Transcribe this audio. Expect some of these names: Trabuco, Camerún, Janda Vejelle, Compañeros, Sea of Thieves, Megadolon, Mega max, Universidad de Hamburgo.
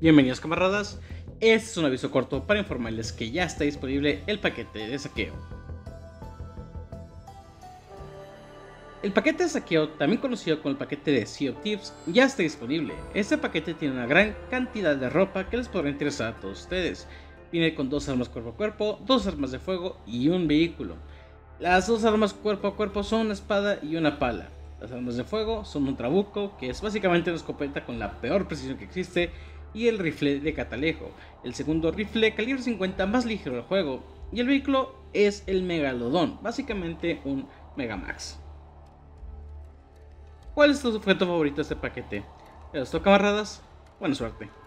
Bienvenidos camaradas, este es un aviso corto para informarles que ya está disponible el paquete de saqueo. El paquete de saqueo, también conocido como el paquete de Sea of Thieves, ya está disponible. Este paquete tiene una gran cantidad de ropa que les podrá interesar a todos ustedes. Viene con 2 armas cuerpo a cuerpo, 2 armas de fuego y un vehículo. Las 2 armas cuerpo a cuerpo son una espada y una pala. Las armas de fuego son un trabuco, que es básicamente una escopeta con la peor precisión que existe, y el rifle de catalejo, el segundo rifle calibre 50 más ligero del juego, y el vehículo es el megalodón, básicamente un megamax. ¿Cuál es tu objeto favorito de este paquesto, camaradas? Buena suerte.